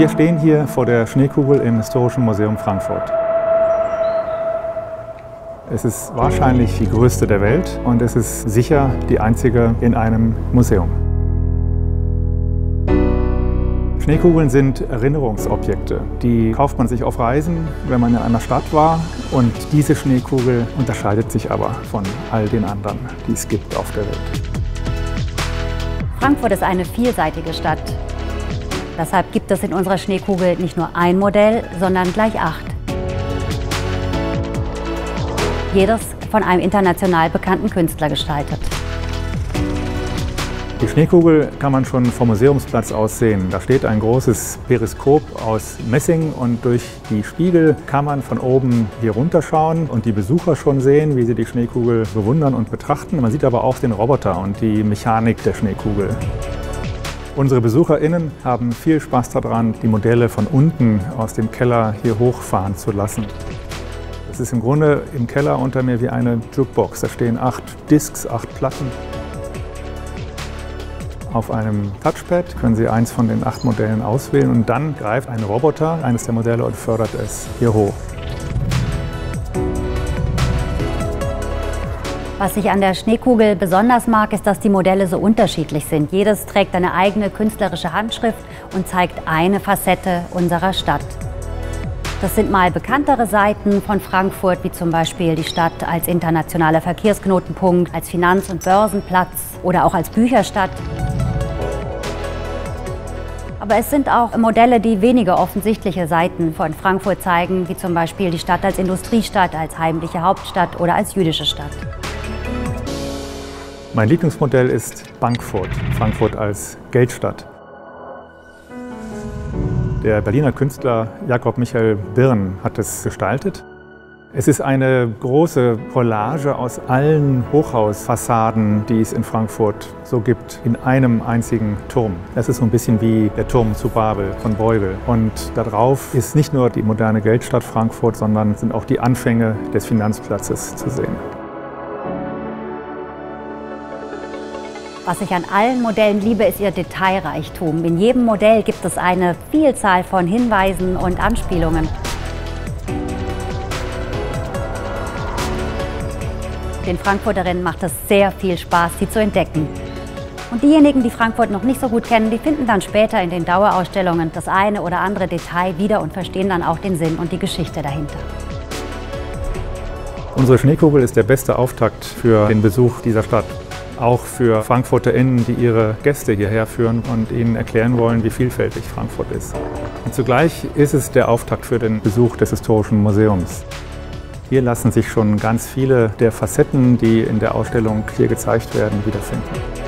Wir stehen hier vor der Schneekugel im Historischen Museum Frankfurt. Es ist wahrscheinlich die größte der Welt und es ist sicher die einzige in einem Museum. Schneekugeln sind Erinnerungsobjekte. Die kauft man sich auf Reisen, wenn man in einer Stadt war. Und diese Schneekugel unterscheidet sich aber von all den anderen, die es gibt auf der Welt. Frankfurt ist eine vielseitige Stadt. Deshalb gibt es in unserer Schneekugel nicht nur ein Modell, sondern gleich 8. Jedes von einem international bekannten Künstler gestaltet. Die Schneekugel kann man schon vom Museumsplatz aus sehen. Da steht ein großes Periskop aus Messing und durch die Spiegel kann man von oben hier runterschauen und die Besucher schon sehen, wie sie die Schneekugel bewundern und betrachten. Man sieht aber auch den Roboter und die Mechanik der Schneekugel. Unsere BesucherInnen haben viel Spaß daran, die Modelle von unten aus dem Keller hier hochfahren zu lassen. Es ist im Grunde im Keller unter mir wie eine Jukebox. Da stehen 8 Discs, 8 Platten. Auf einem Touchpad können Sie eins von den 8 Modellen auswählen und dann greift ein Roboter eines der Modelle und fördert es hier hoch. Was ich an der Schneekugel besonders mag, ist, dass die Modelle so unterschiedlich sind. Jedes trägt eine eigene künstlerische Handschrift und zeigt eine Facette unserer Stadt. Das sind mal bekanntere Seiten von Frankfurt, wie zum Beispiel die Stadt als internationaler Verkehrsknotenpunkt, als Finanz- und Börsenplatz oder auch als Bücherstadt. Aber es sind auch Modelle, die weniger offensichtliche Seiten von Frankfurt zeigen, wie zum Beispiel die Stadt als Industriestadt, als heimliche Hauptstadt oder als jüdische Stadt. Mein Lieblingsmodell ist Bankfurt, Frankfurt als Geldstadt. Der Berliner Künstler Jakob Michael Birn hat es gestaltet. Es ist eine große Collage aus allen Hochhausfassaden, die es in Frankfurt so gibt, in einem einzigen Turm. Das ist so ein bisschen wie der Turm zu Babel von Beugel. Und darauf ist nicht nur die moderne Geldstadt Frankfurt, sondern sind auch die Anfänge des Finanzplatzes zu sehen. Was ich an allen Modellen liebe, ist ihr Detailreichtum. In jedem Modell gibt es eine Vielzahl von Hinweisen und Anspielungen. Den Frankfurterinnen macht es sehr viel Spaß, sie zu entdecken. Und diejenigen, die Frankfurt noch nicht so gut kennen, die finden dann später in den Dauerausstellungen das eine oder andere Detail wieder und verstehen dann auch den Sinn und die Geschichte dahinter. Unsere Schneekugel ist der beste Auftakt für den Besuch dieser Stadt. Auch für FrankfurterInnen, die ihre Gäste hierher führen und ihnen erklären wollen, wie vielfältig Frankfurt ist. Und zugleich ist es der Auftakt für den Besuch des Historischen Museums. Hier lassen sich schon ganz viele der Facetten, die in der Ausstellung hier gezeigt werden, wiederfinden.